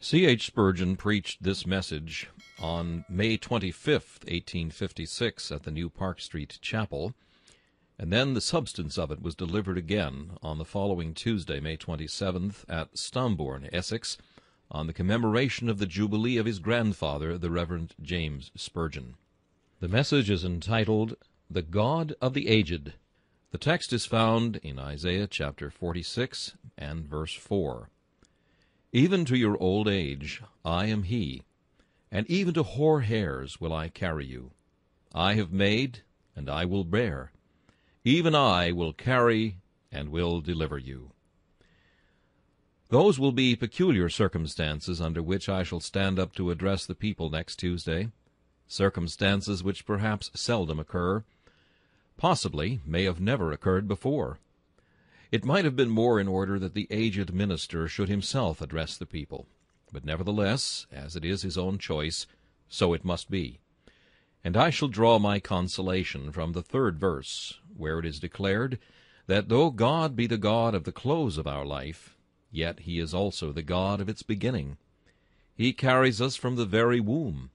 C. H. Spurgeon preached this message on May 25, 1856, at the New Park Street Chapel, and then the substance of it was delivered again on the following Tuesday, May 27th, at Stambourne, Essex, on the commemoration of the jubilee of his grandfather, the Reverend James Spurgeon. The message is entitled, "The God of the Aged." The text is found in Isaiah chapter 46 and verse 4. "Even to your old age I am he, and even to hoar hairs will I carry you. I have made, and I will bear. Even I will carry and will deliver you." Those will be peculiar circumstances under which I shall stand up to address the people next Tuesday, circumstances which perhaps seldom occur, possibly may have never occurred before. It might have been more in order that the aged minister should himself address the people, but nevertheless, as it is his own choice, so it must be. And I shall draw my consolation from the third verse, where it is declared that though God be the God of the close of our life, yet he is also the God of its beginning. He carries us from the very womb.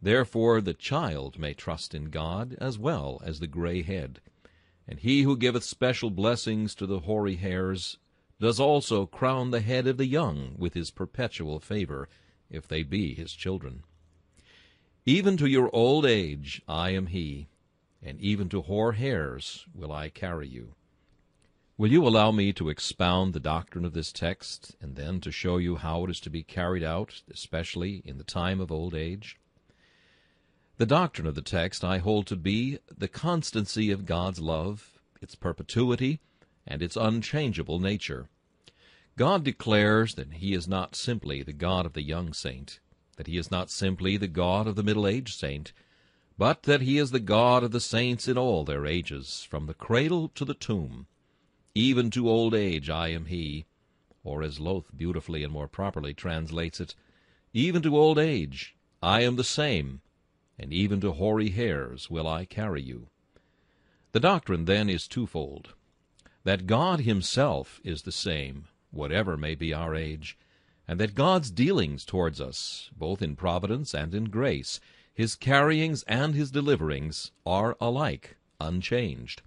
Therefore the child may trust in God as well as the gray head. And he who giveth special blessings to the hoary hairs does also crown the head of the young with his perpetual favor, if they be his children. Even to your old age I am he, and even to hoar hairs will I carry you. Will you allow me to expound the doctrine of this text, and then to show you how it is to be carried out, especially in the time of old age? The doctrine of the text I hold to be the constancy of God's love, its perpetuity, and its unchangeable nature. God declares that he is not simply the God of the young saint, that he is not simply the God of the middle-aged saint, but that he is the God of the saints in all their ages, from the cradle to the tomb. Even to old age I am he, or as Loth beautifully and more properly translates it, even to old age I am the same, and even to hoary hairs will I carry you. The doctrine then is twofold, that God himself is the same, whatever may be our age, and that God's dealings towards us, both in providence and in grace, his carryings and his deliverings, are alike, unchanged.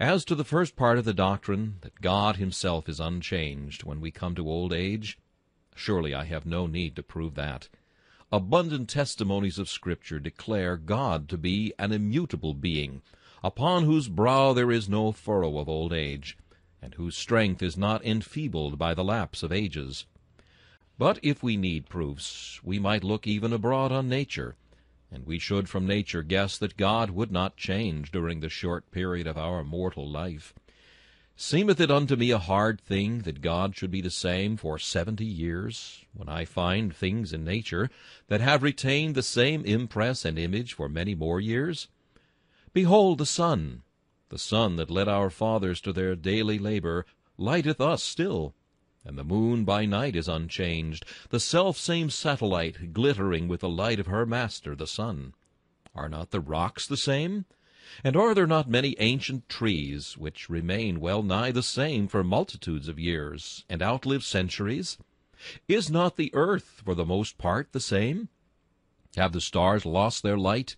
As to the first part of the doctrine, that God himself is unchanged when we come to old age, surely I have no need to prove that. Abundant testimonies of Scripture declare God to be an immutable being, upon whose brow there is no furrow of old age, and whose strength is not enfeebled by the lapse of ages. But if we need proofs, we might look even abroad on nature, and we should from nature guess that God would not change during the short period of our mortal life. Seemeth it unto me a hard thing that God should be the same for 70 years, when I find things in nature that have retained the same impress and image for many more years? Behold the sun that led our fathers to their daily labor, lighteth us still, and the moon by night is unchanged, the self-same satellite glittering with the light of her master, the sun. Are not the rocks the same? And are there not many ancient trees which remain well nigh the same for multitudes of years, and outlive centuries? Is not the earth for the most part the same? Have the stars lost their light?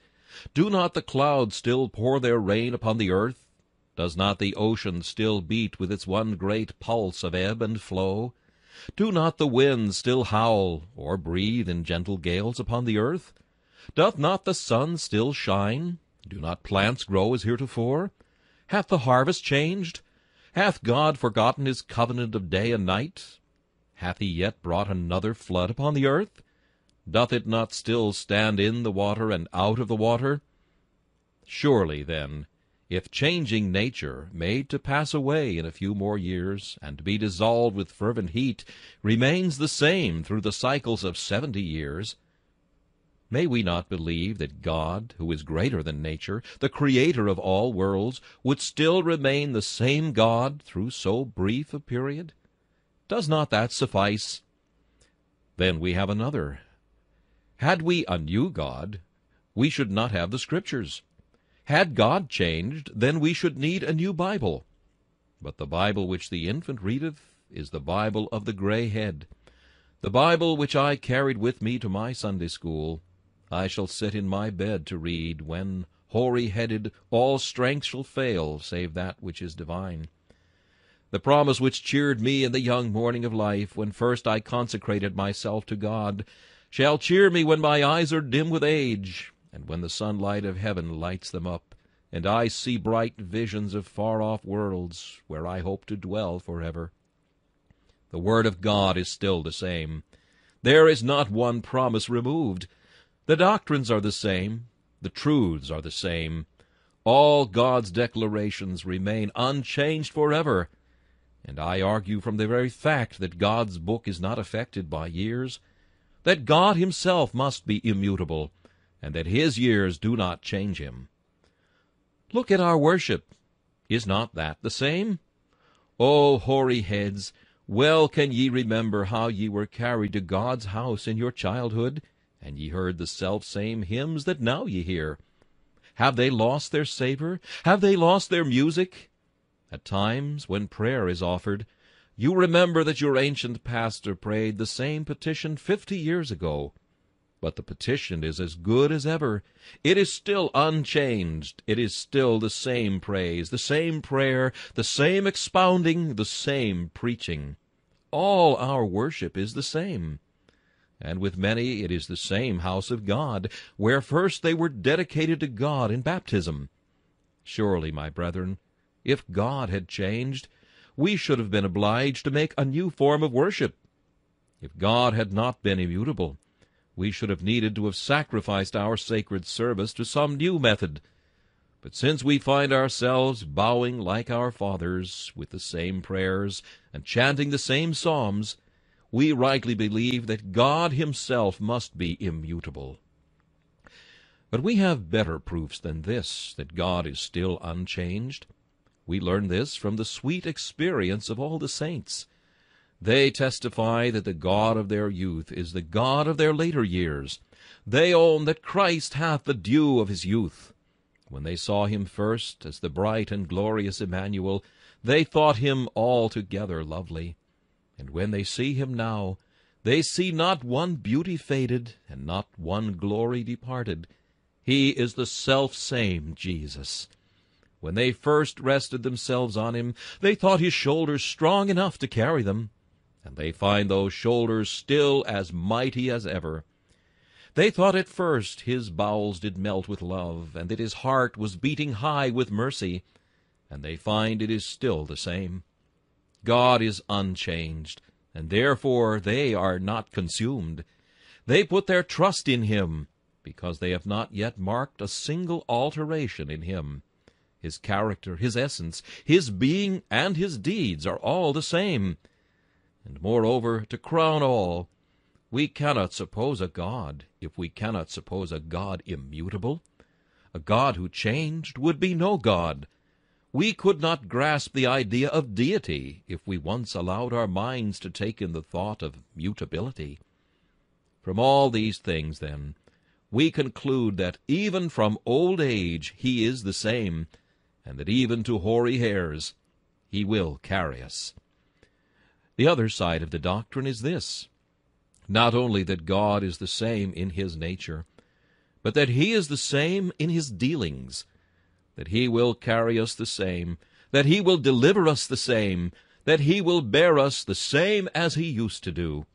Do not the clouds still pour their rain upon the earth? Does not the ocean still beat with its one great pulse of ebb and flow? Do not the winds still howl, or breathe in gentle gales upon the earth? Doth not the sun still shine? Do not plants grow as heretofore? Hath the harvest changed? Hath God forgotten his covenant of day and night? Hath he yet brought another flood upon the earth? Doth it not still stand in the water and out of the water? Surely, then, if changing nature, made to pass away in a few more years, and to be dissolved with fervent heat, remains the same through the cycles of 70 years, may we not believe that God, who is greater than nature, the creator of all worlds, would still remain the same God through so brief a period? Does not that suffice? Then we have another. Had we a new God, we should not have the Scriptures. Had God changed, then we should need a new Bible. But the Bible which the infant readeth is the Bible of the gray head, The Bible which I carried with me to my Sunday school, I shall sit in my bed to read, when, hoary-headed, all strength shall fail, save that which is divine. The promise which cheered me in the young morning of life, when first I consecrated myself to God, shall cheer me when my eyes are dim with age, and when the sunlight of heaven lights them up, and I see bright visions of far-off worlds, where I hope to dwell forever. The Word of God is still the same. There is not one promise removed. The doctrines are the same. The truths are the same. All God's declarations remain unchanged forever. And I argue from the very fact that God's book is not affected by years, that God himself must be immutable, and that his years do not change him. Look at our worship. Is not that the same? O hoary heads, well can ye remember how ye were carried to God's house in your childhood, and ye heard the self-same hymns that now ye hear. Have they lost their savor? Have they lost their music? At times, when prayer is offered, you remember that your ancient pastor prayed the same petition 50 years ago. But the petition is as good as ever. It is still unchanged. It is still the same praise, the same prayer, the same expounding, the same preaching. All our worship is the same. And with many it is the same house of God, where first they were dedicated to God in baptism. Surely, my brethren, if God had changed, we should have been obliged to make a new form of worship. If God had not been immutable, we should have needed to have sacrificed our sacred service to some new method. But since we find ourselves bowing like our fathers, with the same prayers, and chanting the same psalms, we rightly believe that God himself must be immutable. But we have better proofs than this, that God is still unchanged. We learn this from the sweet experience of all the saints. They testify that the God of their youth is the God of their later years. They own that Christ hath the dew of his youth. When they saw him first as the bright and glorious Emmanuel, they thought him altogether lovely. And when they see him now, they see not one beauty faded and not one glory departed. He is the self-same Jesus. When they first rested themselves on him, they thought his shoulders strong enough to carry them, and they find those shoulders still as mighty as ever. They thought at first his bowels did melt with love, and that his heart was beating high with mercy, and they find it is still the same. God is unchanged, and therefore they are not consumed. They put their trust in him, because they have not yet marked a single alteration in him. His character, his essence, his being, and his deeds are all the same. And moreover, to crown all, we cannot suppose a God if we cannot suppose a God immutable. A God who changed would be no God. We could not grasp the idea of deity if we once allowed our minds to take in the thought of mutability. From all these things, then, we conclude that even from old age he is the same, and that even to hoary hairs he will carry us. The other side of the doctrine is this, not only that God is the same in his nature, but that he is the same in his dealings, that he will carry us the same, that he will deliver us the same, that he will bear us the same as he used to do.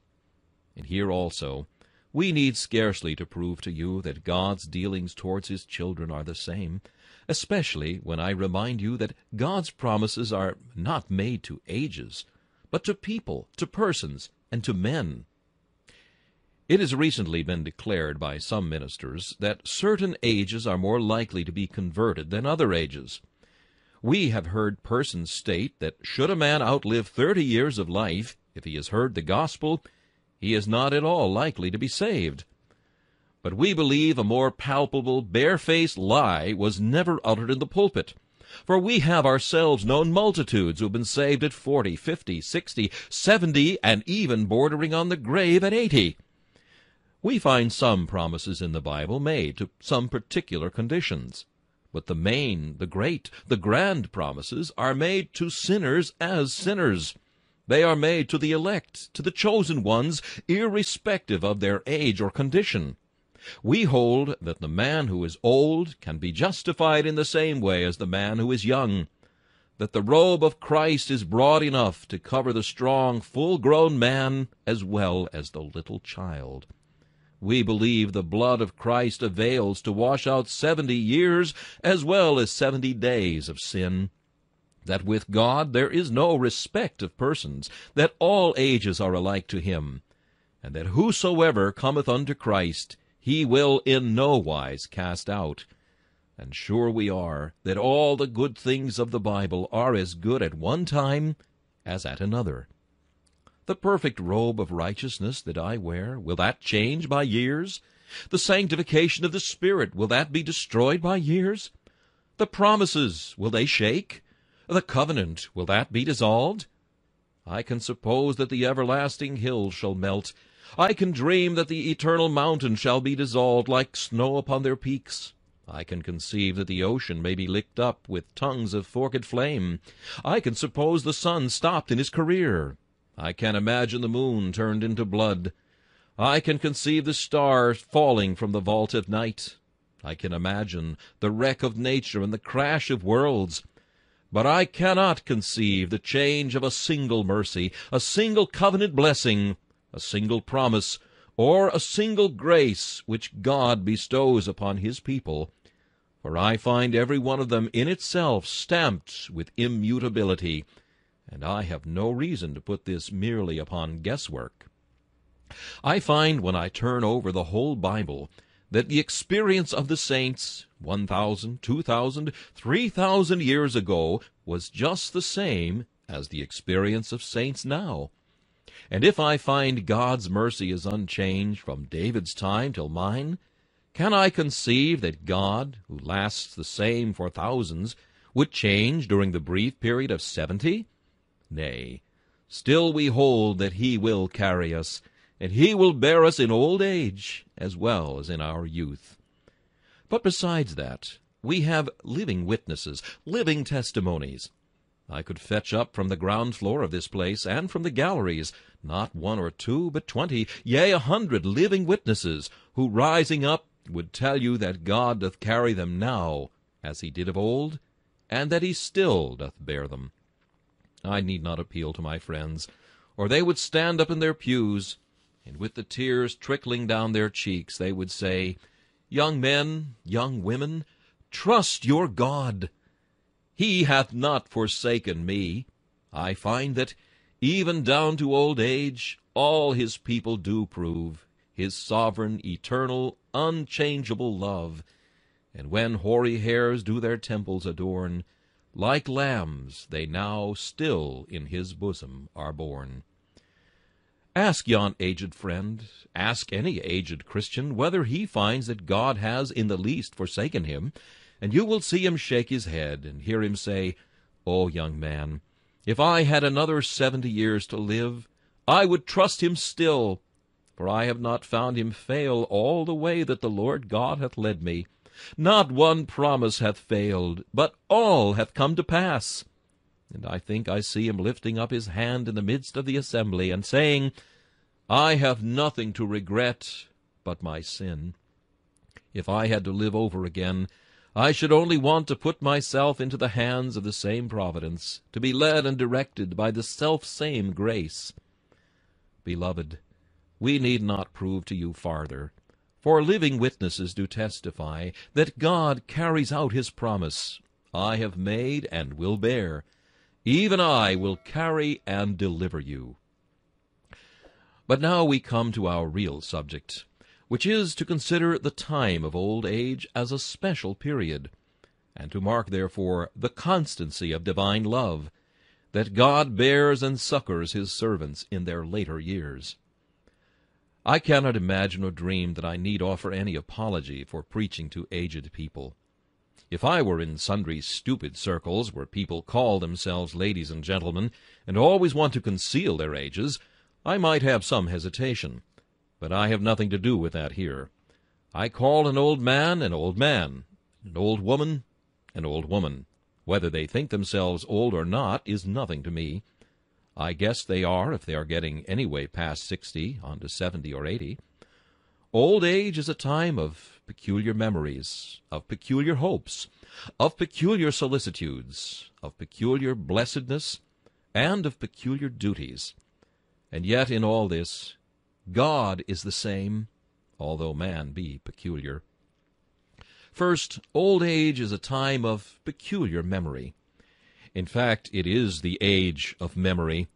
And here also, we need scarcely to prove to you that God's dealings towards his children are the same, especially when I remind you that God's promises are not made to ages, but to people, to persons, and to men. It has recently been declared by some ministers that certain ages are more likely to be converted than other ages. We have heard persons state that should a man outlive 30 years of life, if he has heard the gospel, he is not at all likely to be saved. But we believe a more palpable, barefaced lie was never uttered in the pulpit, for we have ourselves known multitudes who have been saved at 40, 50, 60, 70, and even bordering on the grave at 80. We find some promises in the Bible made to some particular conditions, but the main, the great, the grand promises are made to sinners as sinners. They are made to the elect, to the chosen ones, irrespective of their age or condition. We hold that the man who is old can be justified in the same way as the man who is young, that the robe of Christ is broad enough to cover the strong, full-grown man as well as the little child. We believe the blood of Christ avails to wash out 70 years as well as 70 days of sin, that with God there is no respect of persons, that all ages are alike to him, and that whosoever cometh unto Christ, he will in no wise cast out. And sure we are that all the good things of the Bible are as good at one time as at another. The perfect robe of righteousness that I wear, will that change by years? The sanctification of the Spirit, will that be destroyed by years? The promises, will they shake? The covenant, will that be dissolved? I can suppose that the everlasting hills shall melt. I can dream that the eternal mountain shall be dissolved like snow upon their peaks. I can conceive that the ocean may be licked up with tongues of forked flame. I can suppose the sun stopped in his career. I can imagine the moon turned into blood. I can conceive the stars falling from the vault of night. I can imagine the wreck of nature and the crash of worlds. But I cannot conceive the change of a single mercy, a single covenant blessing, a single promise, or a single grace which God bestows upon his people, for I find every one of them in itself stamped with immutability, and I have no reason to put this merely upon guesswork. I find when I turn over the whole Bible that the experience of the saints 1,000, 2,000, 3,000 years ago was just the same as the experience of saints now. And if I find God's mercy is unchanged from David's time till mine, can I conceive that God, who lasts the same for thousands, would change during the brief period of 70? Nay, still we hold that he will carry us, and he will bear us in old age as well as in our youth. But besides that, we have living witnesses, living testimonies. I could fetch up from the ground floor of this place, and from the galleries, not 1 or 2, but 20, yea, 100 living witnesses, who, rising up, would tell you that God doth carry them now, as he did of old, and that he still doth bear them. I need not appeal to my friends, or they would stand up in their pews, and with the tears trickling down their cheeks, they would say, "Young men, young women, trust your God. He hath not forsaken me." I find that, even down to old age, all his people do prove his sovereign, eternal, unchangeable love. And when hoary hairs do their temples adorn, like lambs they now still in his bosom are born. Ask yon aged friend, ask any aged Christian, whether he finds that God has in the least forsaken him, and you will see him shake his head, and hear him say, "O young man, if I had another 70 years to live, I would trust him still, for I have not found him fail all the way that the Lord God hath led me. Not one promise hath failed, but all hath come to pass." And I think I see him lifting up his hand in the midst of the assembly, and saying, "I have nothing to regret but my sin. If I had to live over again, I should only want to put myself into the hands of the same providence, to be led and directed by the self-same grace." Beloved, we need not prove to you farther, for living witnesses do testify that God carries out his promise, "I have made and will bear, even I will carry and deliver you." But now we come to our real subject, which is to consider the time of old age as a special period, and to mark, therefore, the constancy of divine love, that God bears and succors his servants in their later years. I cannot imagine or dream that I need offer any apology for preaching to aged people. If I were in sundry stupid circles, where people call themselves ladies and gentlemen, and always want to conceal their ages, I might have some hesitation. But I have nothing to do with that here. I call an old man an old man, an old woman an old woman. Whether they think themselves old or not is nothing to me. I guess they are, if they are getting anyway past 60, on to 70 or 80. Old age is a time of peculiar memories, of peculiar hopes, of peculiar solicitudes, of peculiar blessedness, and of peculiar duties. And yet in all this, God is the same, although man be peculiar. First, old age is a time of peculiar memory. In fact, it is the age of memory.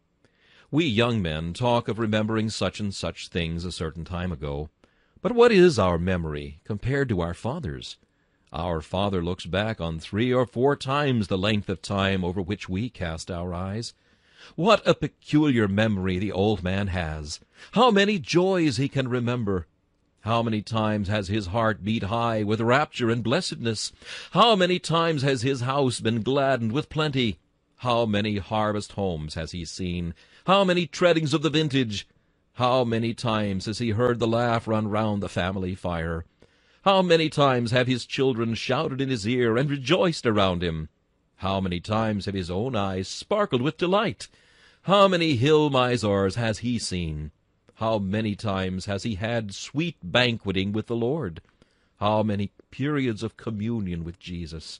We young men talk of remembering such and such things a certain time ago. But what is our memory compared to our father's? Our father looks back on 3 or 4 times the length of time over which we cast our eyes. What a peculiar memory the old man has! How many joys he can remember! How many times has his heart beat high with rapture and blessedness? How many times has his house been gladdened with plenty? How many harvest homes has he seen? How many treadings of the vintage? How many times has he heard the laugh run round the family fire? How many times have his children shouted in his ear and rejoiced around him? How many times have his own eyes sparkled with delight? How many hill Mizars has he seen? How many times has he had sweet banqueting with the Lord? How many periods of communion with Jesus?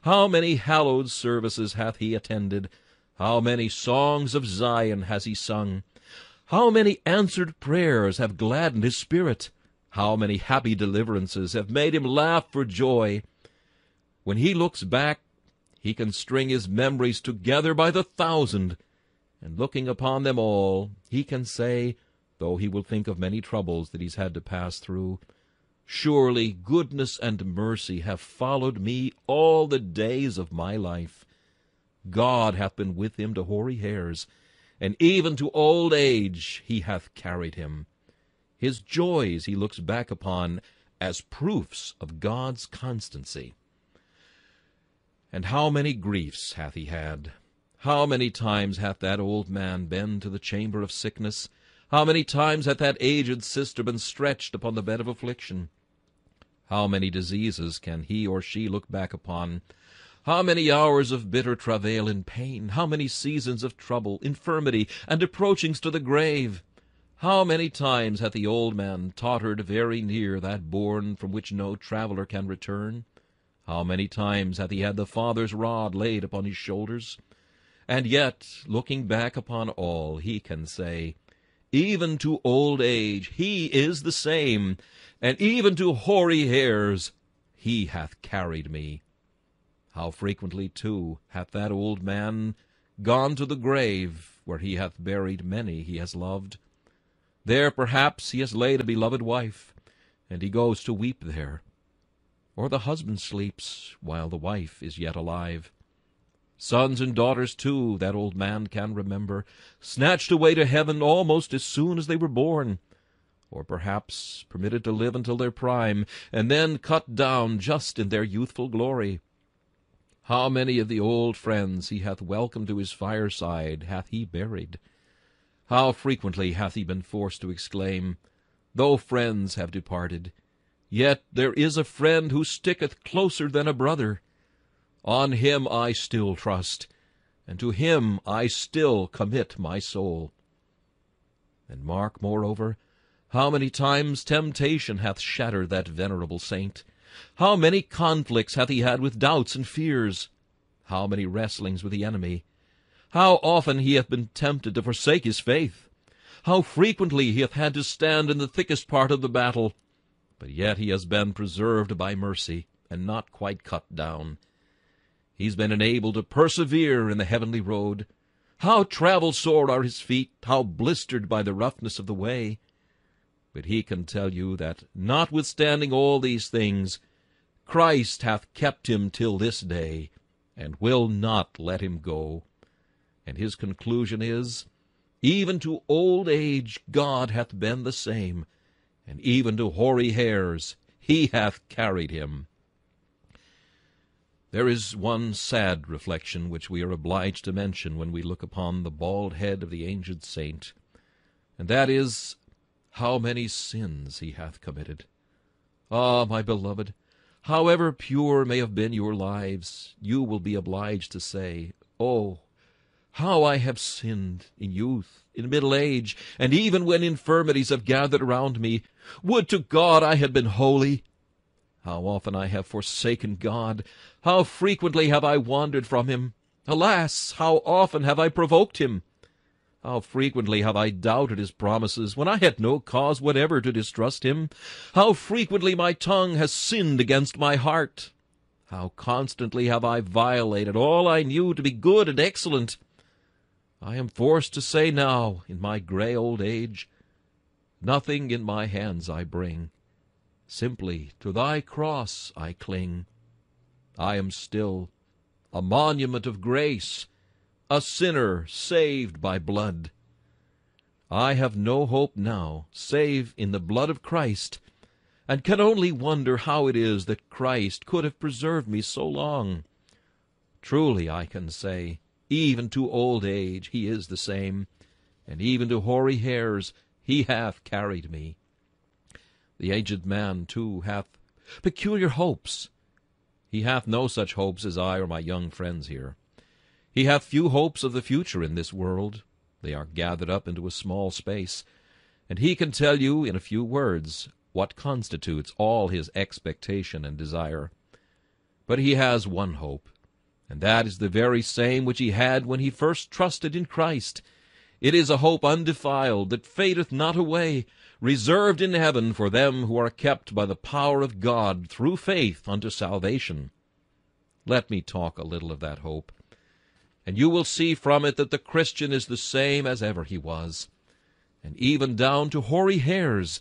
How many hallowed services hath he attended? How many songs of Zion has he sung? How many answered prayers have gladdened his spirit? How many happy deliverances have made him laugh for joy? When he looks back, he can string his memories together by the thousand, and looking upon them all, he can say, though he will think of many troubles that he's had to pass through, surely goodness and mercy have followed me all the days of my life. God hath been with him to hoary hairs, and even to old age he hath carried him. His joys he looks back upon as proofs of God's constancy. And how many griefs hath he had? How many times hath that old man been to the chamber of sickness? How many times hath that aged sister been stretched upon the bed of affliction? How many diseases can he or she look back upon? How many hours of bitter travail and pain? How many seasons of trouble, infirmity, and approachings to the grave? How many times hath the old man tottered very near that bourne from which no traveller can return? How many times hath he had the father's rod laid upon his shoulders? And yet, looking back upon all, he can say, even to old age he is the same, and even to hoary hairs he hath carried me. How frequently, too, hath that old man gone to the grave, where he hath buried many he has loved. There perhaps he has laid a beloved wife, and he goes to weep there. Or the husband sleeps while the wife is yet alive. Sons and daughters, too, that old man can remember, snatched away to heaven almost as soon as they were born, or perhaps permitted to live until their prime, and then cut down just in their youthful glory. How many of the old friends he hath welcomed to his fireside hath he buried? How frequently hath he been forced to exclaim, though friends have departed, yet there is a friend who sticketh closer than a brother. On him I still trust, and to him I still commit my soul. And mark, moreover, how many times temptation hath shattered that venerable saint. How many conflicts hath he had with doubts and fears? How many wrestlings with the enemy? How often he hath been tempted to forsake his faith? How frequently he hath had to stand in the thickest part of the battle? But yet he has been preserved by mercy, and not quite cut down. He's been enabled to persevere in the heavenly road. How travel-sore are his feet, how blistered by the roughness of the way! But he can tell you that, notwithstanding all these things, Christ hath kept him till this day, and will not let him go. And his conclusion is, even to old age God hath been the same, and even to hoary hairs he hath carried him. There is one sad reflection which we are obliged to mention when we look upon the bald head of the aged saint, and that is, how many sins he hath committed. Ah, my beloved, however pure may have been your lives, you will be obliged to say, oh, How I have sinned in youth, in middle age, and even when infirmities have gathered around me. Would to God I had been holy! How often I have forsaken God! How frequently have I wandered from him! Alas, how often have I provoked him! How frequently have I doubted his promises, when I had no cause whatever to distrust him! How frequently my tongue has sinned against my heart! How constantly have I violated all I knew to be good and excellent! I am forced to say now, in my gray old age, nothing in my hands I bring. Simply to thy cross I cling. I am still a monument of grace, a sinner saved by blood. I have no hope now save in the blood of Christ, and can only wonder how it is that Christ could have preserved me so long. Truly I can say, even to old age he is the same, and even to hoary hairs he hath carried me. The aged man, too, hath peculiar hopes. He hath no such hopes as I or my young friends here. He hath few hopes of the future in this world. They are gathered up into a small space, and he can tell you in a few words what constitutes all his expectation and desire. But he has one hope, and that is the very same which he had when he first trusted in Christ. It is a hope undefiled, that fadeth not away, reserved in heaven for them who are kept by the power of God through faith unto salvation. Let me talk a little of that hope, and you will see from it that the Christian is the same as ever he was. And even down to hoary hairs,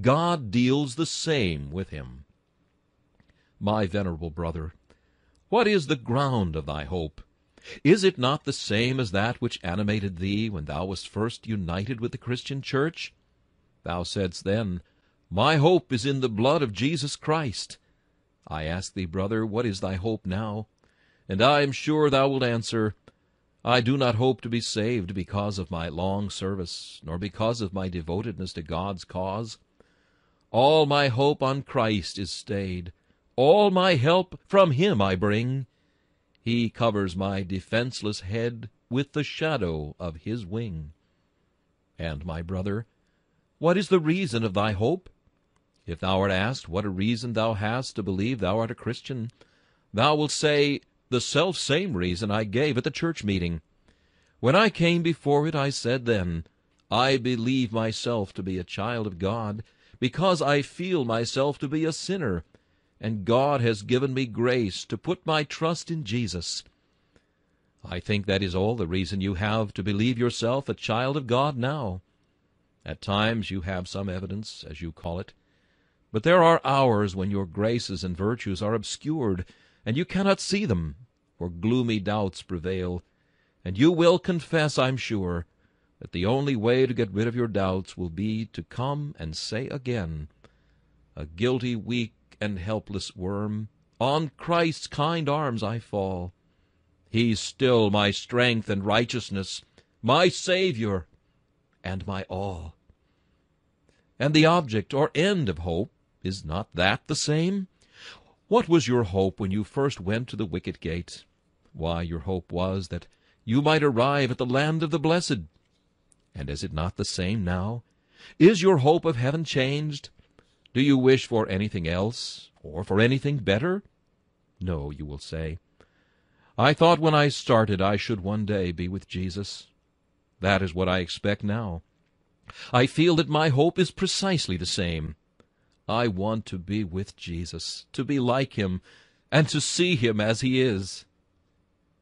God deals the same with him. My venerable brother, what is the ground of thy hope? Is it not the same as that which animated thee when thou wast first united with the Christian Church? Thou saidst then, My hope is in the blood of Jesus Christ. I ask thee, brother, what is thy hope now? And I am sure thou wilt answer, I do not hope to be saved because of my long service, nor because of my devotedness to God's cause. All my hope on Christ is stayed. All my help from him I bring. He covers my defenseless head with the shadow of his wing. And, my brother, what is the reason of thy hope? If thou art asked what a reason thou hast to believe thou art a Christian, thou wilt say, The self-same reason I gave at the church meeting. When I came before it, I said then, I believe myself to be a child of God, because I feel myself to be a sinner, and God has given me grace to put my trust in Jesus. I think that is all the reason you have to believe yourself a child of God now. At times you have some evidence, as you call it, but there are hours when your graces and virtues are obscured, and you cannot see them, for gloomy doubts prevail, and you will confess, I'm sure, that the only way to get rid of your doubts will be to come and say again, A guilty, weak, and helpless worm, on Christ's kind arms I fall. He's still my strength and righteousness, my Savior and my all. And the object or end of hope, is not that the same? What was your hope when you first went to the wicket gate? Why, your hope was that you might arrive at the land of the blessed. And is it not the same now? Is your hope of heaven changed? Do you wish for anything else, or for anything better? No, you will say. I thought when I started I should one day be with Jesus. That is what I expect now. I feel that my hope is precisely the same. I want to be with Jesus, to be like him, and to see him as he is.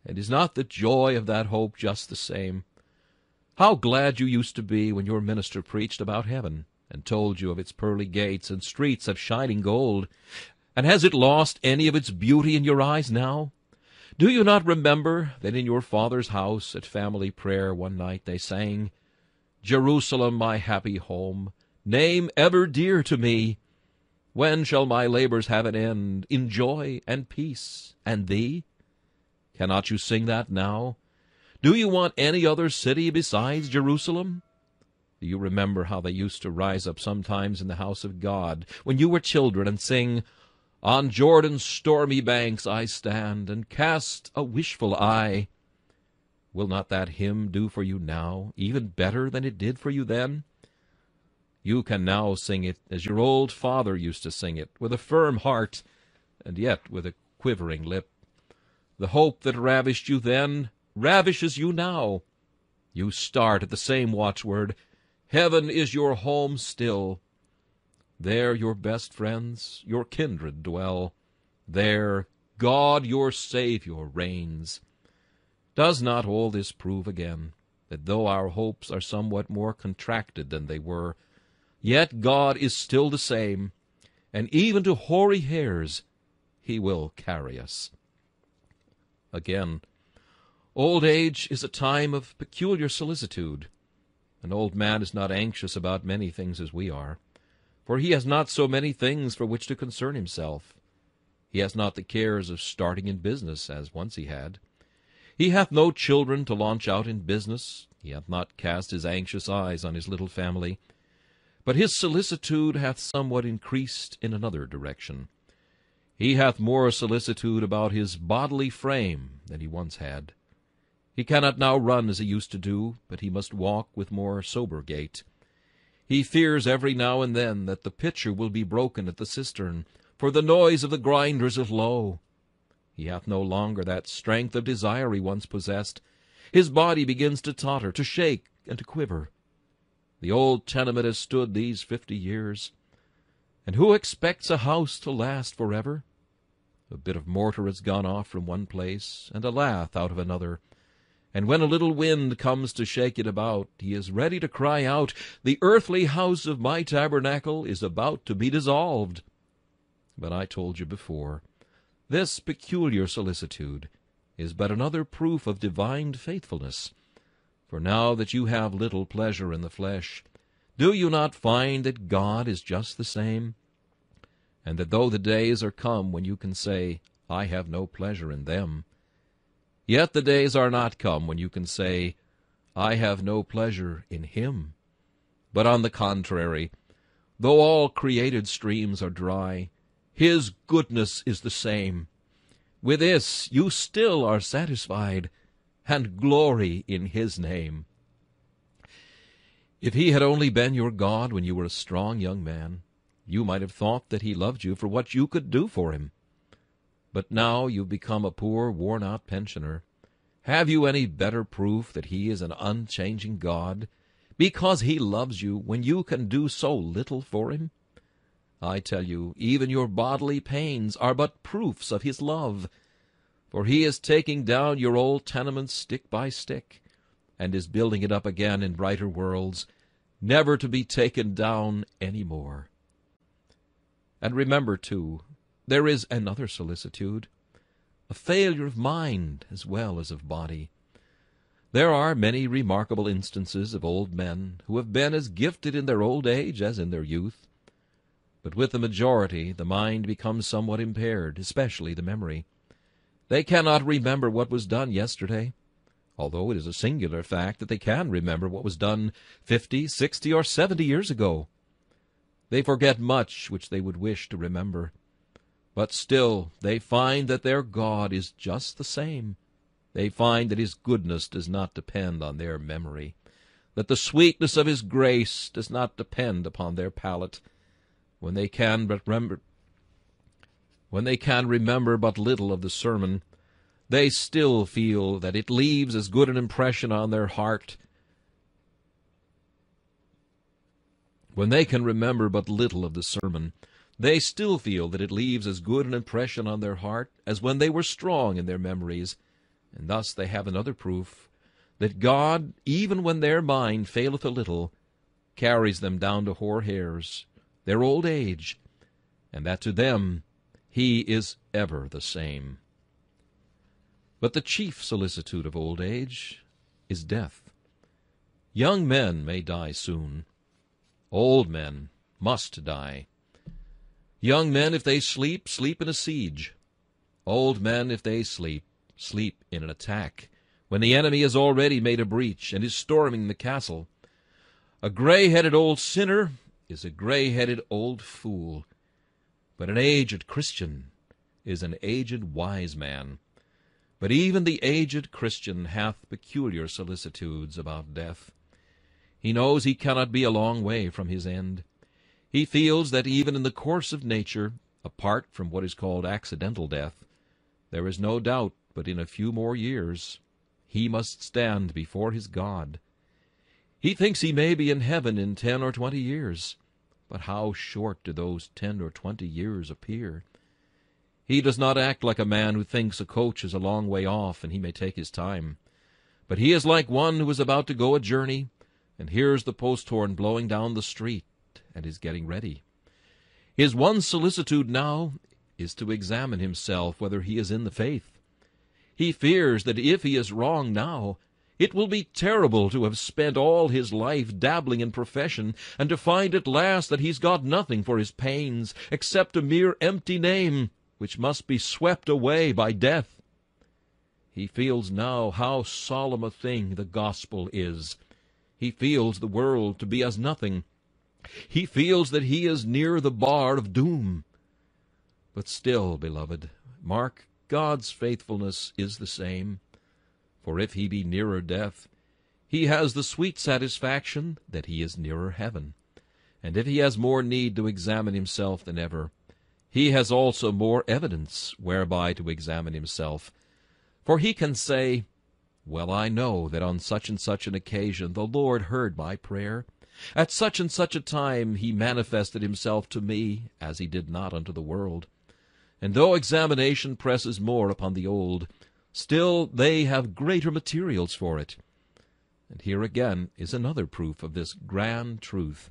And is not the joy of that hope just the same? How glad you used to be when your minister preached about heaven, and told you of its pearly gates and streets of shining gold. And has it lost any of its beauty in your eyes now? Do you not remember that in your father's house at family prayer one night they sang, Jerusalem, my happy home, name ever dear to me. When shall my labors have an end, in joy and peace and thee? Cannot you sing that now? Do you want any other city besides Jerusalem? Do you remember how they used to rise up sometimes in the house of God, when you were children, and sing, On Jordan's stormy banks I stand, and cast a wishful eye? Will not that hymn do for you now, even better than it did for you then? You can now sing it as your old father used to sing it, with a firm heart, and yet with a quivering lip. The hope that ravished you then ravishes you now. You start at the same watchword. Heaven is your home still. There your best friends, your kindred dwell. There God your Saviour reigns. Does not all this prove again that though our hopes are somewhat more contracted than they were, yet God is still the same, and even to hoary hairs he will carry us? Again, old age is a time of peculiar solicitude. An old man is not anxious about many things as we are, for he has not so many things for which to concern himself. He has not the cares of starting in business as once he had. He hath no children to launch out in business. He hath not cast his anxious eyes on his little family. But his solicitude hath somewhat increased in another direction. He hath more solicitude about his bodily frame than he once had. He cannot now run as he used to do, but he must walk with more sober gait. He fears every now and then that the pitcher will be broken at the cistern, for the noise of the grinders is low. He hath no longer that strength of desire he once possessed. His body begins to totter, to shake, and to quiver. The old tenement has stood these 50 years, and who expects a house to last forever? A bit of mortar has gone off from one place, and a lath out of another, and when a little wind comes to shake it about, he is ready to cry out, "The earthly house of my tabernacle is about to be dissolved." But I told you before, this peculiar solicitude is but another proof of divine faithfulness. For now that you have little pleasure in the flesh, do you not find that God is just the same? And that though the days are come when you can say, "I have no pleasure in them," yet the days are not come when you can say, "I have no pleasure in him." But on the contrary, though all created streams are dry, his goodness is the same. With this you still are satisfied, and glory in his name. If he had only been your God when you were a strong young man, you might have thought that he loved you for what you could do for him. But now you've become a poor, worn-out pensioner. Have you any better proof that he is an unchanging God, because he loves you when you can do so little for him? I tell you, even your bodily pains are but proofs of his love, for he is taking down your old tenement stick by stick, and is building it up again in brighter worlds, never to be taken down any more. And remember, too, there is another solicitude, a failure of mind as well as of body. There are many remarkable instances of old men who have been as gifted in their old age as in their youth. But with the majority the mind becomes somewhat impaired, especially the memory. They cannot remember what was done yesterday, although it is a singular fact that they can remember what was done 50, 60, or 70 years ago. They forget much which they would wish to remember, but still they find that their God is just the same. They find that his goodness does not depend on their memory, that the sweetness of his grace does not depend upon their palate. When they can remember but little of the sermon, they still feel that it leaves as good an impression on their heart. When they can remember but little of the sermon, they still feel that it leaves as good an impression on their heart as when they were strong in their memories, and thus they have another proof that God, even when their mind faileth a little, carries them down to hoar hairs, their old age, and that to them he is ever the same. But the chief solicitude of old age is death. Young men may die soon. Old men must die. Young men, if they sleep, sleep in a siege. Old men, if they sleep, sleep in an attack, when the enemy has already made a breach and is storming the castle. A gray-headed old sinner is a gray-headed old fool, but an aged Christian is an aged wise man. But even the aged Christian hath peculiar solicitudes about death. He knows he cannot be a long way from his end. He feels that even in the course of nature, apart from what is called accidental death, there is no doubt but in a few more years he must stand before his God. He thinks he may be in heaven in 10 or 20 years, but how short do those 10 or 20 years appear? He does not act like a man who thinks a coach is a long way off and he may take his time, but he is like one who is about to go a journey and hears the posthorn blowing down the street and is getting ready. His one solicitude now is to examine himself whether he is in the faith. He fears that if he is wrong now, it will be terrible to have spent all his life dabbling in profession and to find at last that he's got nothing for his pains except a mere empty name, which must be swept away by death. He feels now how solemn a thing the gospel is. He feels the world to be as nothing. He feels that he is near the bar of doom. But still, beloved, mark, God's faithfulness is the same. For if he be nearer death, he has the sweet satisfaction that he is nearer heaven. And if he has more need to examine himself than ever, he has also more evidence whereby to examine himself, for he can say, "Well, I know that on such and such an occasion the Lord heard my prayer. At such and such a time he manifested himself to me, as he did not unto the world." And though examination presses more upon the old, still they have greater materials for it. And here again is another proof of this grand truth.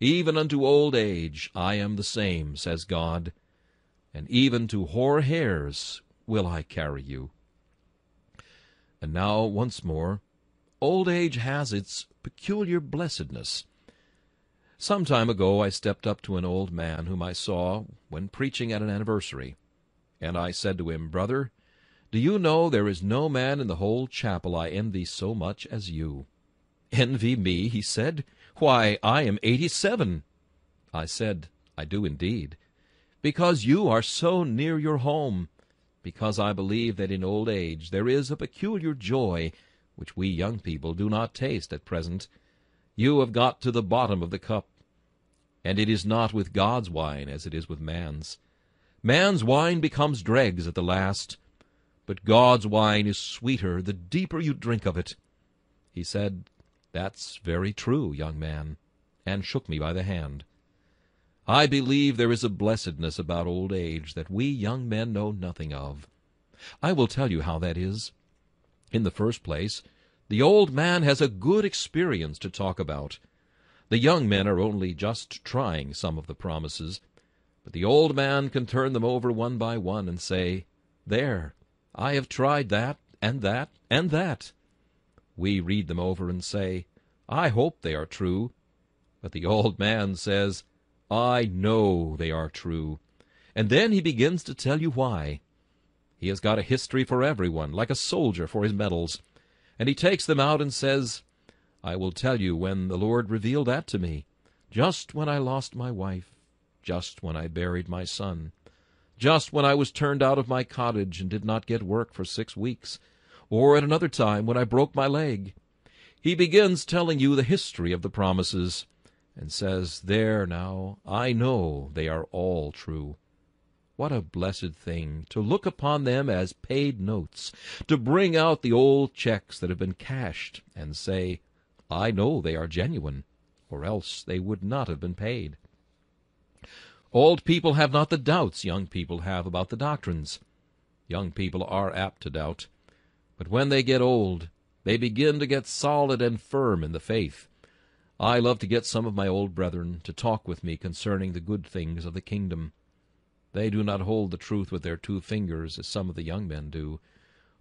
Even unto old age I am the same, says God, and even to hoar hairs will I carry you. And now once more, old age has its peculiar blessedness. Some time ago I stepped up to an old man whom I saw when preaching at an anniversary, and I said to him, "Brother, do you know there is no man in the whole chapel I envy so much as you?" "Envy me?" he said. "Why, I am 87. I said, "I do indeed, because you are so near your home, because I believe that in old age there is a peculiar joy which we young people do not taste at present. You have got to the bottom of the cup, and it is not with God's wine as it is with man's. Man's wine becomes dregs at the last, but God's wine is sweeter the deeper you drink of it." He said, "That's very true, young man," and shook me by the hand. I believe there is a blessedness about old age that we young men know nothing of. I will tell you how that is. In the first place, the old man has a good experience to talk about. The young men are only just trying some of the promises, but the old man can turn them over one by one and say, "There, I have tried that, and that, and that." We read them over and say, "I hope they are true," but the old man says, "I know they are true," and then he begins to tell you why. He has got a history for everyone, like a soldier for his medals, and he takes them out and says, "I will tell you when the Lord revealed that to me, just when I lost my wife, just when I buried my son, just when I was turned out of my cottage and did not get work for 6 weeks, or at another time when I broke my leg." He begins telling you the history of the promises, and says, "There now, I know they are all true." What a blessed thing to look upon them as paid notes, to bring out the old checks that have been cashed, and say, "I know they are genuine, or else they would not have been paid." Old people have not the doubts young people have about the doctrines. Young people are apt to doubt. But when they get old, they begin to get solid and firm in the faith. I love to get some of my old brethren to talk with me concerning the good things of the kingdom. They do not hold the truth with their 2 fingers, as some of the young men do,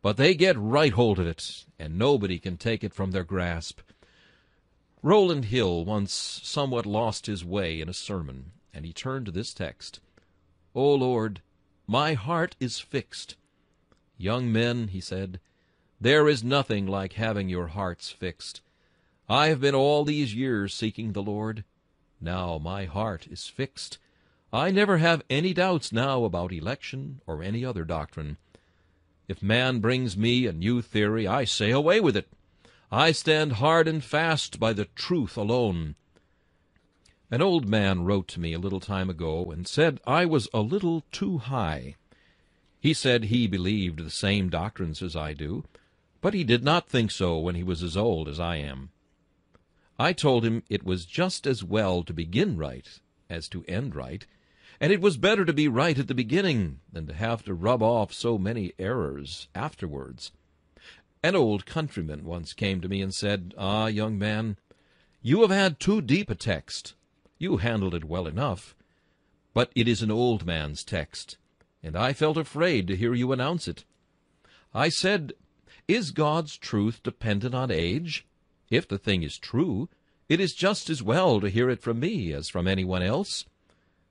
but they get right hold of it, and nobody can take it from their grasp. Rowland Hill once somewhat lost his way in a sermon, and he turned to this text, "O Lord, my heart is fixed." "Young men," he said, "there is nothing like having your hearts fixed. I have been all these years seeking the Lord. Now my heart is fixed. I never have any doubts now about election or any other doctrine. If man brings me a new theory, I say away with it. I stand hard and fast by the truth alone. An old man wrote to me a little time ago and said I was a little too high. He said he believed the same doctrines as I do, but he did not think so when he was as old as I am. I told him it was just as well to begin right as to end right, and it was better to be right at the beginning than to have to rub off so many errors afterwards. An old countryman once came to me and said, "Ah, young man, you have had too deep a text. You handled it well enough, but it is an old man's text, and I felt afraid to hear you announce it." I said, "Is God's truth dependent on age? If the thing is true, it is just as well to hear it from me as from anyone else,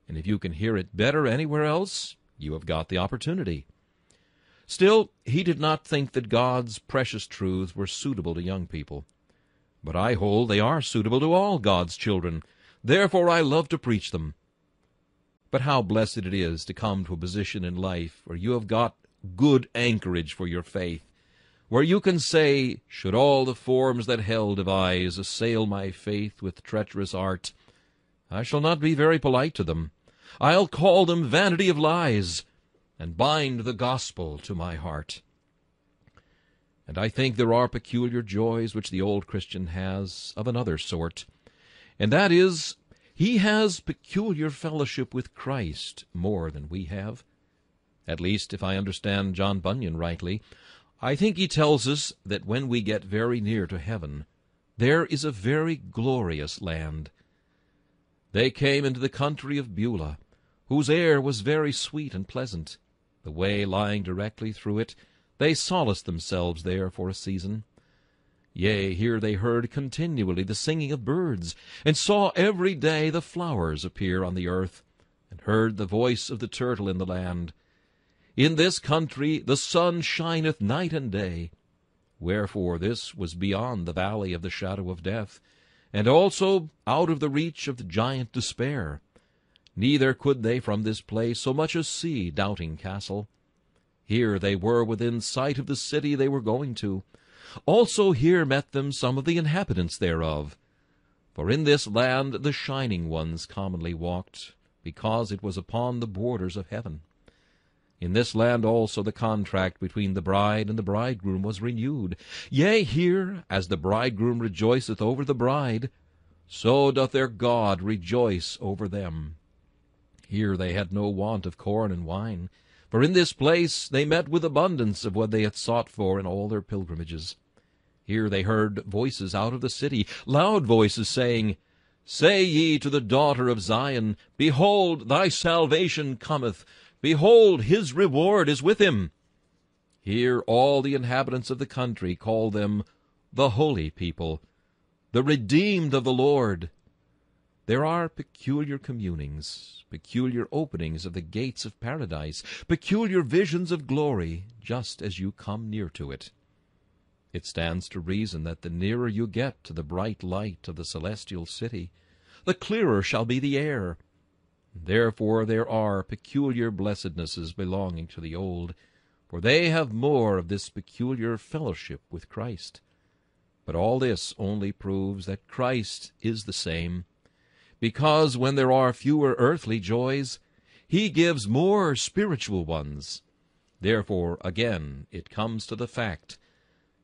and if you can hear it better anywhere else, you have got the opportunity." Still, he did not think that God's precious truths were suitable to young people. But I hold they are suitable to all God's children. Therefore I love to preach them. But how blessed it is to come to a position in life where you have got good anchorage for your faith, where you can say, "Should all the forms that hell devise assail my faith with treacherous art, I shall not be very polite to them. I'll call them vanity of lies, and bind the gospel to my heart." And I think there are peculiar joys which the old Christian has of another sort, and that is, he has peculiar fellowship with Christ more than we have. At least, if I understand John Bunyan rightly, I think he tells us that when we get very near to heaven, there is a very glorious land. They came into the country of Beulah, whose air was very sweet and pleasant. The way lying directly through it, they solaced themselves there for a season. Yea, here they heard continually the singing of birds, and saw every day the flowers appear on the earth, and heard the voice of the turtle in the land. In this country the sun shineth night and day. Wherefore this was beyond the valley of the shadow of death, and also out of the reach of the giant despair. Neither could they from this place so much as see Doubting Castle. Here they were within sight of the city they were going to. Also here met them some of the inhabitants thereof. For in this land the shining ones commonly walked, because it was upon the borders of heaven. In this land also the contract between the bride and the bridegroom was renewed. Yea, here, as the bridegroom rejoiceth over the bride, so doth their God rejoice over them. Here they had no want of corn and wine, for in this place they met with abundance of what they had sought for in all their pilgrimages. Here they heard voices out of the city, loud voices saying, "Say ye to the daughter of Zion, Behold, thy salvation cometh. Behold, his reward is with him." Here all the inhabitants of the country call them the holy people, the redeemed of the Lord. There are peculiar communings, peculiar openings of the gates of paradise, peculiar visions of glory, just as you come near to it. It stands to reason that the nearer you get to the bright light of the celestial city, the clearer shall be the air. Therefore there are peculiar blessednesses belonging to the old, for they have more of this peculiar fellowship with Christ. But all this only proves that Christ is the same, because when there are fewer earthly joys, he gives more spiritual ones. Therefore, again, it comes to the fact,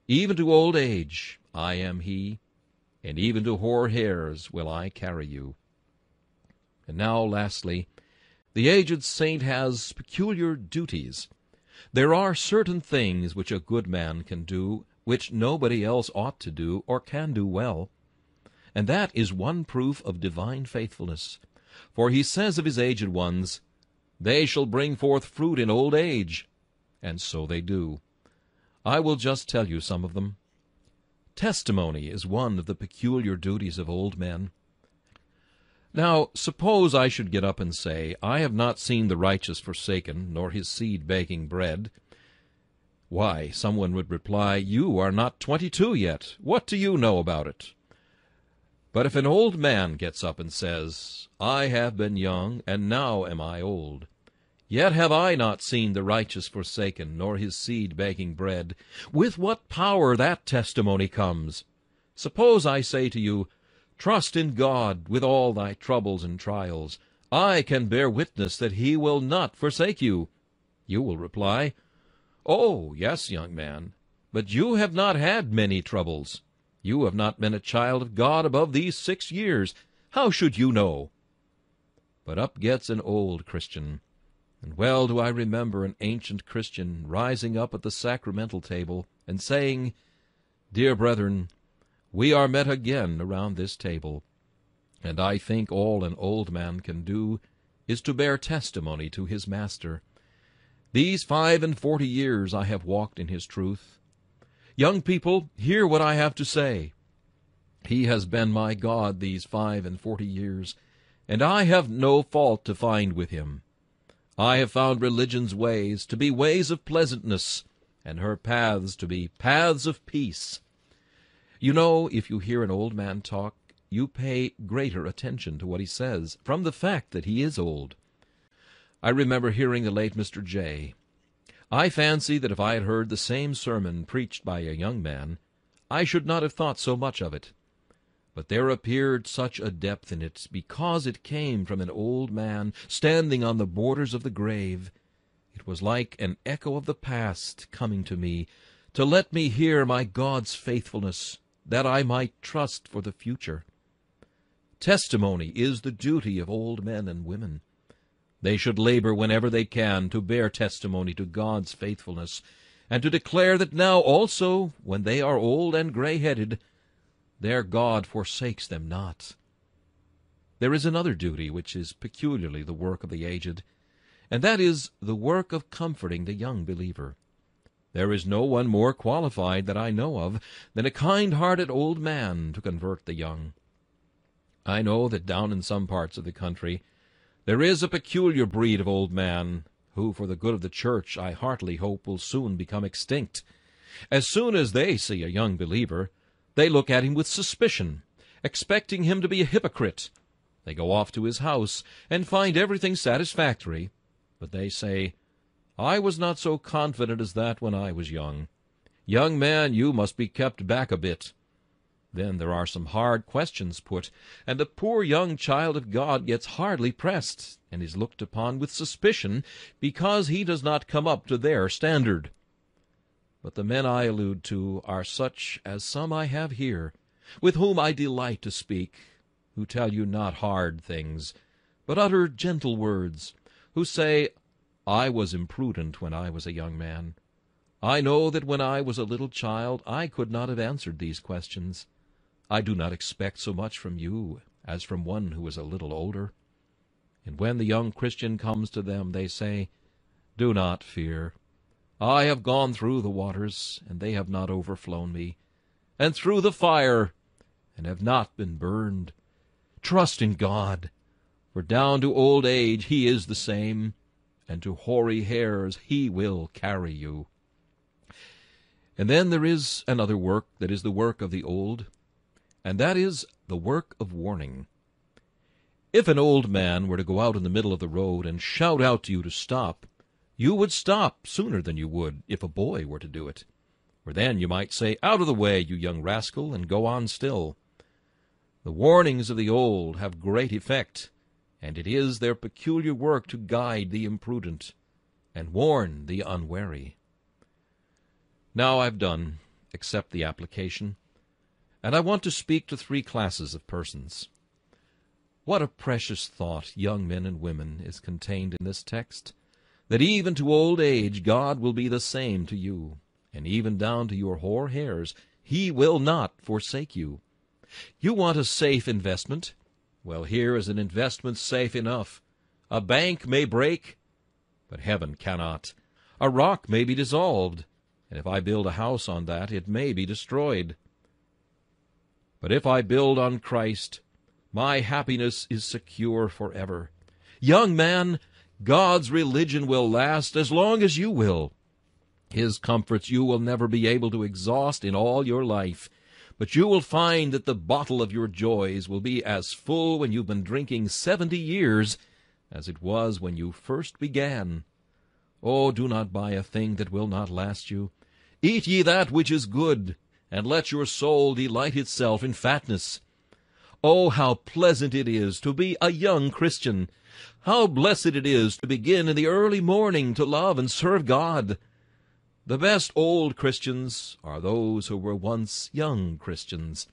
even to old age I am he, and even to hoar hairs will I carry you. And now, lastly, the aged saint has peculiar duties. There are certain things which a good man can do, which nobody else ought to do or can do well. And that is one proof of divine faithfulness. For he says of his aged ones, "They shall bring forth fruit in old age." And so they do. I will just tell you some of them. Testimony is one of the peculiar duties of old men. Now, suppose I should get up and say, "I have not seen the righteous forsaken, nor his seed baking bread." Why, someone would reply, "You are not 22 yet. What do you know about it?" But if an old man gets up and says, "I have been young, and now am I old," Yet have I not seen the righteous forsaken, nor his seed begging bread. With what power that testimony comes! Suppose I say to you, Trust in God with all thy troubles and trials. I can bear witness that he will not forsake you. You will reply, Oh, yes, young man, but you have not had many troubles. You have not been a child of God above these 6 years. How should you know? But up gets an old Christian. And well do I remember an ancient Christian rising up at the sacramental table and saying, Dear brethren, we are met again around this table, and I think all an old man can do is to bear testimony to his master. These 45 years I have walked in his truth. Young people, hear what I have to say. He has been my God these 45 years, and I have no fault to find with him. I have found religion's ways to be ways of pleasantness, and her paths to be paths of peace. You know, if you hear an old man talk, you pay greater attention to what he says, from the fact that he is old. I remember hearing the late Mr. Jay. I fancy that if I had heard the same sermon preached by a young man, I should not have thought so much of it. But there appeared such a depth in it, because it came from an old man standing on the borders of the grave. It was like an echo of the past coming to me, to let me hear my God's faithfulness, that I might trust for the future. Testimony is the duty of old men and women. They should labor whenever they can to bear testimony to God's faithfulness, and to declare that now also, when they are old and gray-headed, their God forsakes them not. There is another duty which is peculiarly the work of the aged, and that is the work of comforting the young believer. There is no one more qualified that I know of than a kind-hearted old man to convert the young. I know that down in some parts of the country there is a peculiar breed of old man, who for the good of the church I heartily hope will soon become extinct. As soon as they see a young believer, they look at him with suspicion, expecting him to be a hypocrite. They go off to his house and find everything satisfactory, but they say, I was not so confident as that when I was young. Young man, you must be kept back a bit. Then there are some hard questions put, and the poor young child of God gets hardly pressed, and is looked upon with suspicion, because he does not come up to their standard. But the men I allude to are such as some I have here, with whom I delight to speak, who tell you not hard things, but utter gentle words, who say, I was imprudent when I was a young man. I know that when I was a little child I could not have answered these questions. I do not expect so much from you as from one who is a little older. And when the young Christian comes to them, they say, Do not fear. I have gone through the waters, and they have not overflown me, and through the fire, and have not been burned. Trust in God, for down to old age he is the same, and to hoary hairs he will carry you. And then there is another work that is the work of the old, and that is the work of warning. If an old man were to go out in the middle of the road and shout out to you to stop, you would stop sooner than you would if a boy were to do it. For then you might say, Out of the way, you young rascal, and go on still. The warnings of the old have great effect, and it is their peculiar work to guide the imprudent and warn the unwary. Now I've done, except the application, and I want to speak to 3 classes of persons. What a precious thought, young men and women, is contained in this text, that even to old age God will be the same to you, and even down to your hoar hairs he will not forsake you. You want a safe investment? Well, here is an investment safe enough. A bank may break, but heaven cannot. A rock may be dissolved, and if I build a house on that, it may be destroyed. But if I build on Christ, my happiness is secure forever. Young man, God's religion will last as long as you will. His comforts you will never be able to exhaust in all your life. But you will find that the bottle of your joys will be as full when you've been drinking 70 years as it was when you first began. Oh, do not buy a thing that will not last you. Eat ye that which is good, and let your soul delight itself in fatness. Oh, how pleasant it is to be a young Christian! How blessed it is to begin in the early morning to love and serve God! The best old Christians are those who were once young Christians.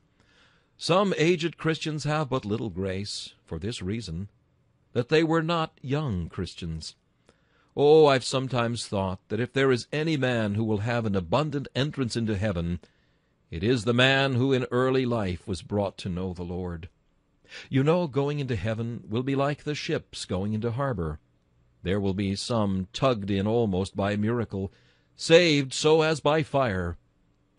Some aged Christians have but little grace, for this reason, that they were not young Christians. Oh, I've sometimes thought that if there is any man who will have an abundant entrance into heaven, it is the man who in early life was brought to know the Lord. You know, going into heaven will be like the ships going into harbor. There will be some tugged in almost by miracle, saved so as by fire.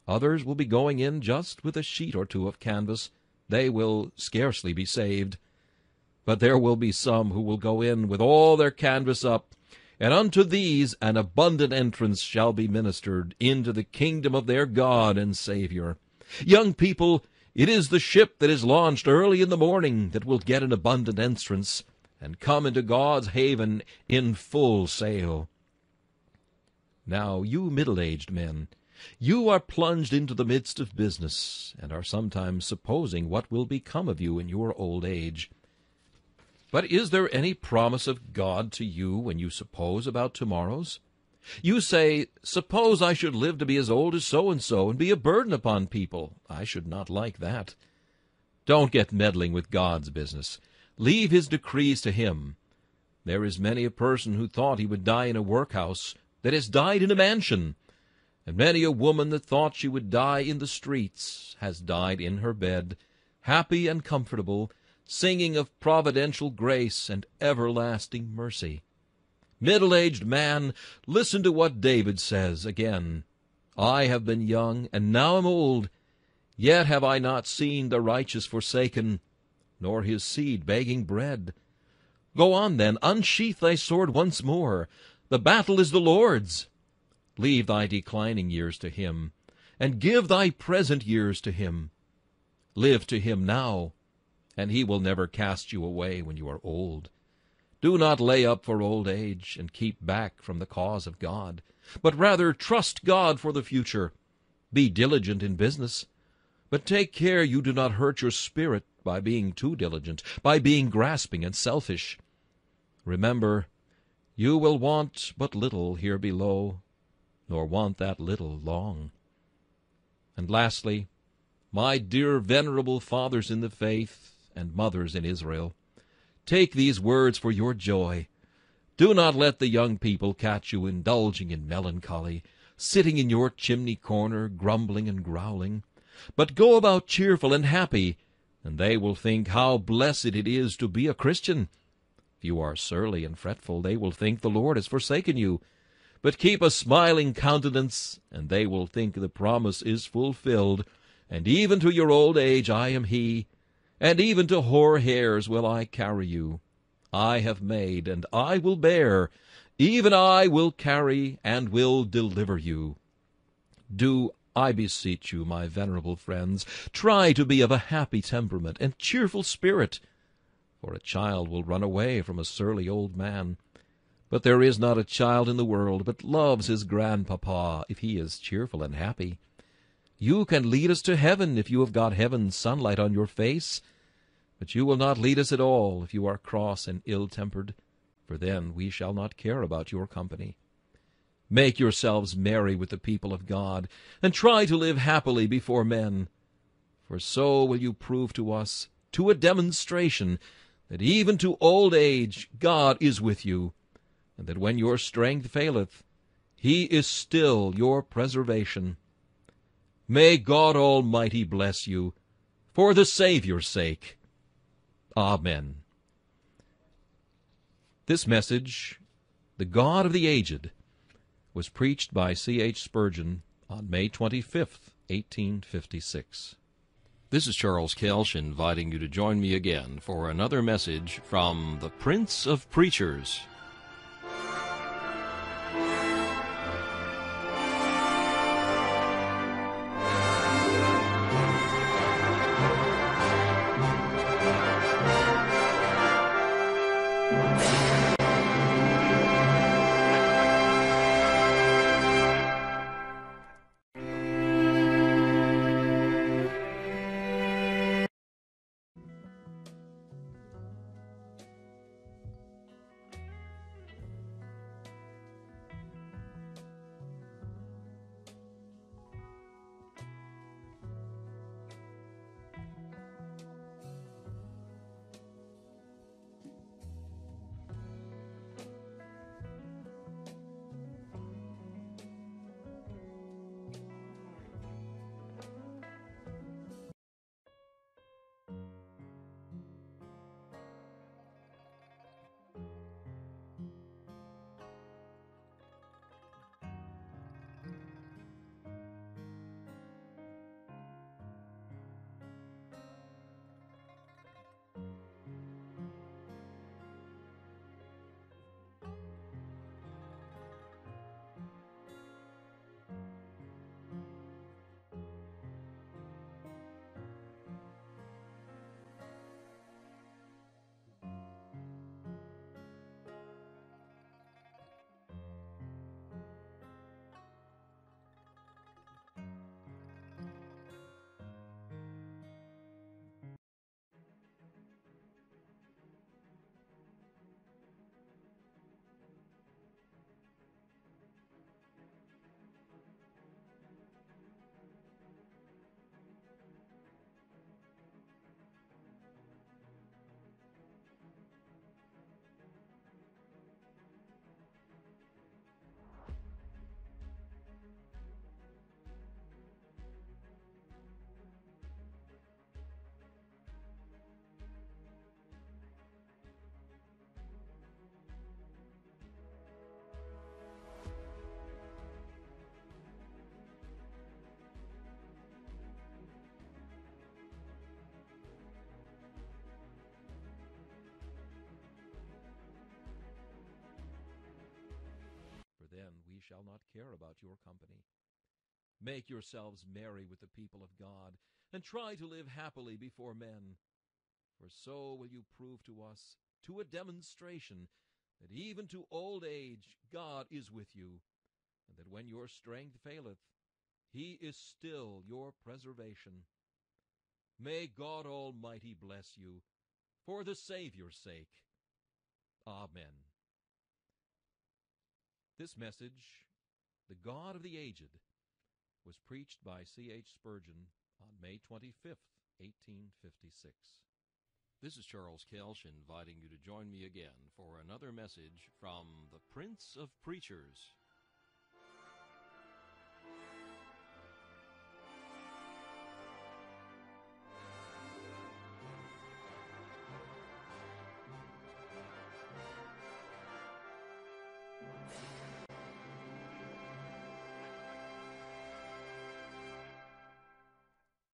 Others will be going in just with a sheet or two of canvas. They will scarcely be saved. But there will be some who will go in with all their canvas up, and unto these an abundant entrance shall be ministered into the kingdom of their God and Savior. Young people, it is the ship that is launched early in the morning that will get an abundant entrance and come into God's haven in full sail. Now, you middle-aged men, you are plunged into the midst of business, and are sometimes supposing what will become of you in your old age. But is there any promise of God to you when you suppose about tomorrows? You say, suppose I should live to be as old as so-and-so, and be a burden upon people. I should not like that. Don't get meddling with God's business. Leave his decrees to him. There is many a person who thought he would die in a workhouse that has died in a mansion, and many a woman that thought she would die in the streets has died in her bed, happy and comfortable, singing of providential grace and everlasting mercy. Middle-aged man, listen to what David says again. I have been young, and now am old. Yet have I not seen the righteous forsaken, nor his seed begging bread. Go on, then, unsheath thy sword once more. The battle is the Lord's. Leave thy declining years to him, and give thy present years to him. Live to him now, and he will never cast you away when you are old. Do not lay up for old age, and keep back from the cause of God, but rather trust God for the future. Be diligent in business, but take care you do not hurt your spirit by being too diligent, by being grasping and selfish. Remember, you will want but little here below, nor want that little long. And lastly, my dear venerable fathers in the faith, and mothers in Israel, take these words for your joy. Do not let the young people catch you indulging in melancholy, sitting in your chimney corner, grumbling and growling, but go about cheerful and happy, and they will think how blessed it is to be a Christian. If you are surly and fretful, they will think the Lord has forsaken you, but keep a smiling countenance, and they will think the promise is fulfilled, and even to your old age I am he, and even to hoar hairs will I carry you. I have made, and I will bear, even I will carry, and will deliver you. Do, I beseech you, my venerable friends, try to be of a happy temperament and cheerful spirit, for a child will run away from a surly old man. But there is not a child in the world but loves his grandpapa if he is cheerful and happy. You can lead us to heaven if you have got heaven's sunlight on your face, but you will not lead us at all if you are cross and ill-tempered, for then we shall not care about your company. Make yourselves merry with the people of God, and try to live happily before men, for so will you prove to us, to a demonstration, that even to old age God is with you, and that when your strength faileth, he is still your preservation. May God Almighty bless you, for the Savior's sake. Amen. This message, The God of the Aged, was preached by C. H. Spurgeon on May 25, 1856. This is Charles Kelsch inviting you to join me again for another message from the Prince of Preachers. he shall not care about your company. Make yourselves merry with the people of God, and try to live happily before men. For so will you prove to us, to a demonstration, that even to old age God is with you, and that when your strength faileth, he is still your preservation. May God Almighty bless you, for the Savior's sake. Amen. This message, The God of the Aged, was preached by C.H. Spurgeon on May 25th, 1856. This is Charles Kelsch inviting you to join me again for another message from the Prince of Preachers.